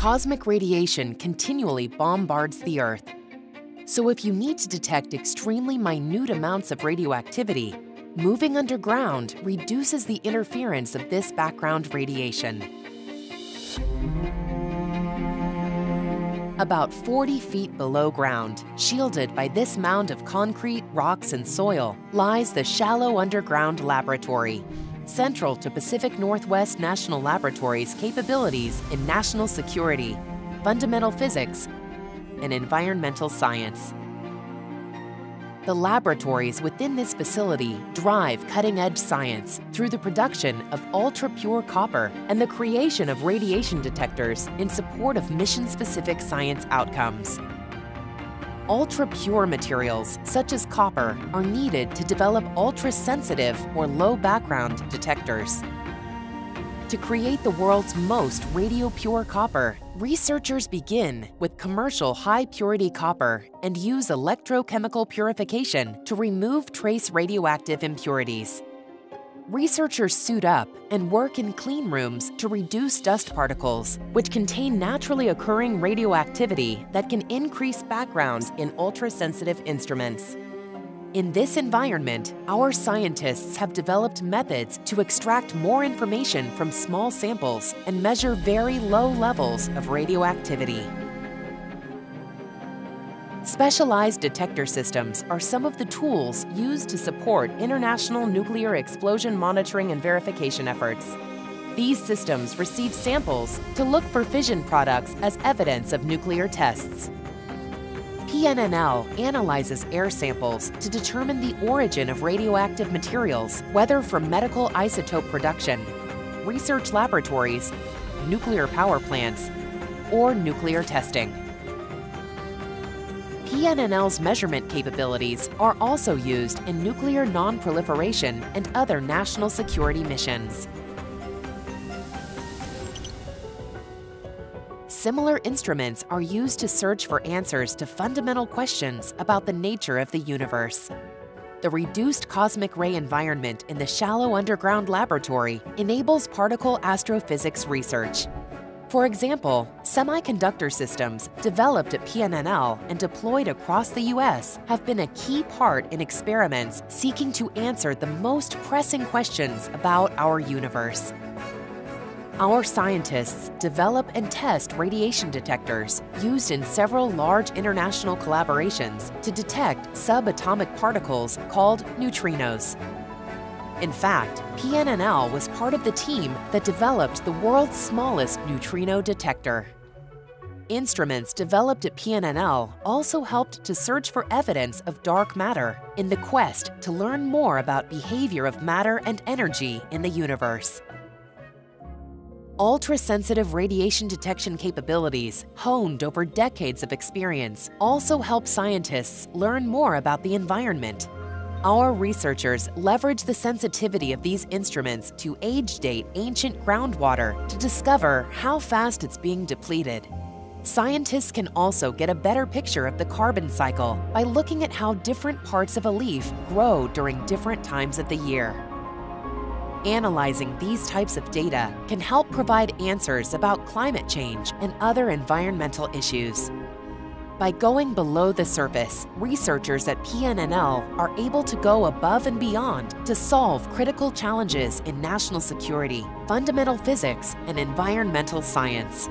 Cosmic radiation continually bombards the Earth. So if you need to detect extremely minute amounts of radioactivity, moving underground reduces the interference of this background radiation. About 40 feet below ground, shielded by this mound of concrete, rocks, and soil, lies the shallow underground laboratory, central to Pacific Northwest National Laboratory's capabilities in national security, fundamental physics, and environmental science. The laboratories within this facility drive cutting-edge science through the production of ultra-pure copper and the creation of radiation detectors in support of mission-specific science outcomes. Ultra-pure materials, such as copper, are needed to develop ultra-sensitive or low-background detectors. To create the world's most radio-pure copper, researchers begin with commercial high-purity copper and use electrochemical purification to remove trace radioactive impurities. Researchers suit up and work in clean rooms to reduce dust particles, which contain naturally occurring radioactivity that can increase backgrounds in ultra-sensitive instruments. In this environment, our scientists have developed methods to extract more information from small samples and measure very low levels of radioactivity. Specialized detector systems are some of the tools used to support international nuclear explosion monitoring and verification efforts. These systems receive samples to look for fission products as evidence of nuclear tests. PNNL analyzes air samples to determine the origin of radioactive materials, whether from medical isotope production, research laboratories, nuclear power plants, or nuclear testing. PNNL's measurement capabilities are also used in nuclear non-proliferation and other national security missions. Similar instruments are used to search for answers to fundamental questions about the nature of the universe. The reduced cosmic ray environment in the shallow underground laboratory enables particle astrophysics research. For example, semiconductor systems developed at PNNL and deployed across the U.S. have been a key part in experiments seeking to answer the most pressing questions about our universe. Our scientists develop and test radiation detectors used in several large international collaborations to detect subatomic particles called neutrinos. In fact, PNNL was part of the team that developed the world's smallest neutrino detector. Instruments developed at PNNL also helped to search for evidence of dark matter in the quest to learn more about behavior of matter and energy in the universe. Ultra-sensitive radiation detection capabilities, honed over decades of experience, also help scientists learn more about the environment. Our researchers leverage the sensitivity of these instruments to age-date ancient groundwater to discover how fast it's being depleted. Scientists can also get a better picture of the carbon cycle by looking at how different parts of a leaf grow during different times of the year. Analyzing these types of data can help provide answers about climate change and other environmental issues. By going below the surface, researchers at PNNL are able to go above and beyond to solve critical challenges in national security, fundamental physics, and environmental science.